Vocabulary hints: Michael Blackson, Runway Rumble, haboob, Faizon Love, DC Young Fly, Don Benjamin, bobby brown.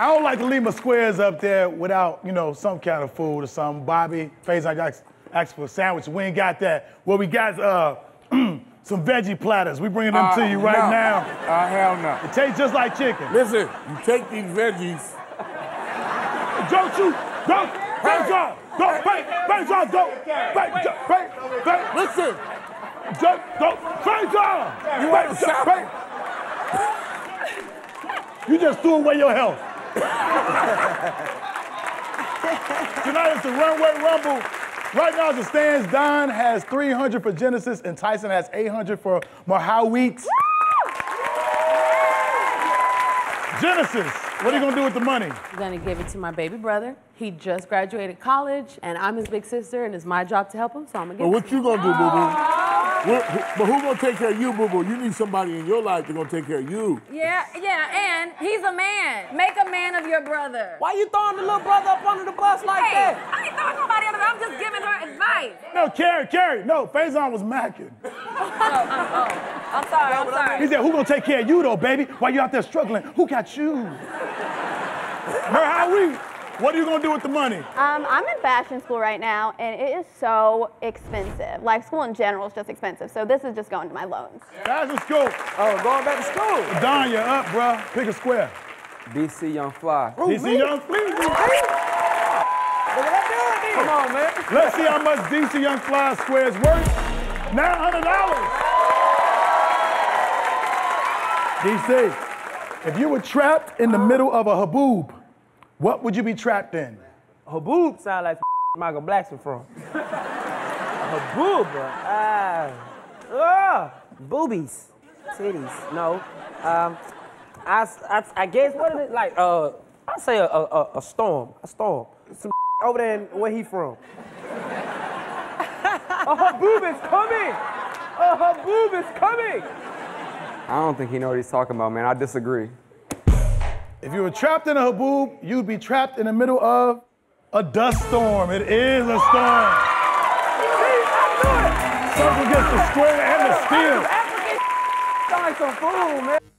I don't like to leave my squares up there without, you know, some kind of food or something. Bobby, Faizon asked for a sandwich. We ain't got that. Well, we got some veggie platters. We bringing them to you right now. Hell no. It tastes just like chicken. Listen, you take these veggies. Don't you, don't, Faizon, don't, Faizon, don't, Faizon, listen. Don't, Faizon, you ain't shopping. You just threw away your health. Tonight it's the Runway Rumble. Right now as it stands, Don has 300 for Genesis and Tyson has 800 for Mahawit. Genesis, what are you gonna do with the money? I'm gonna give it to my baby brother. He just graduated college and I'm his big sister and it's my job to help him, so I'm gonna give it to him. Well, what you gonna do, boo-boo? But who's gonna take care of you, boo-boo? You need somebody in your life that's gonna take care of you. Yeah, yeah, and he's a man. Make a man of your brother. Why you throwing the little brother up under the bus like that? I ain't throwing nobody under the bus. I'm just giving her advice. No, Carrie, no. Faizon was macking. I'm sorry, I'm sorry. He said, who gonna take care of you, though, baby? While you out there struggling, who got you? What are you gonna do with the money? I'm in fashion school right now, and it is so expensive. Like, school in general is just expensive, so this is just going to my loans. Fashion school. Oh, going back to school. Don, you're up, bro. Pick a square. DC Young Fly. Ooh, DC Young Fly. Come on, man. Let's see how much DC Young Fly squares worth. $900. DC, if you were trapped in the middle of a haboob, what would you be trapped in? Haboob sound like Michael Blackson from. Haboob, boobies, titties. No, I guess what is it like? I say a storm. Some over there in where he from. A haboob is coming. A haboob is coming. I don't think he knows what he's talking about, man. I disagree. If you were trapped in a haboob, you'd be trapped in the middle of a dust storm. It is a storm. I knew it. Something gets the square and the steel. African like some fool, man.